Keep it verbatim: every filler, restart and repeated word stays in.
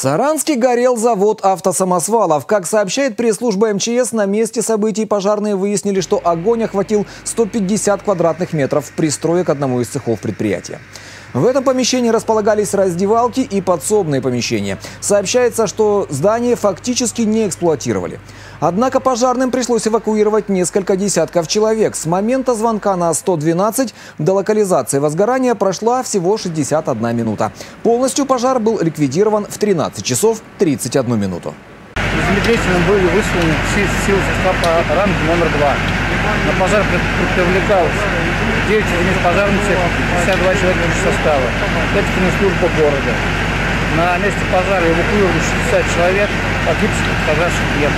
В Саранске горел завод автосамосвалов. Как сообщает пресс-служба эм че эс, на месте событий пожарные выяснили, что огонь охватил сто пятьдесят квадратных метров пристроек к одному из цехов предприятия. В этом помещении располагались раздевалки и подсобные помещения. Сообщается, что здание фактически не эксплуатировали. Однако пожарным пришлось эвакуировать несколько десятков человек. С момента звонка на сто двенадцать до локализации возгорания прошла всего шестьдесят одна минута. Полностью пожар был ликвидирован в тринадцать часов тридцать одну минуту. Незамедлительно были высланы силы состава ранга номер два. На пожар привлекалось девять единиц пожарных техники, пятьдесят два человека из состава, пять кинослужбы города. На месте пожара эвакуировали шестьдесят человек, погибших от пожарных нет.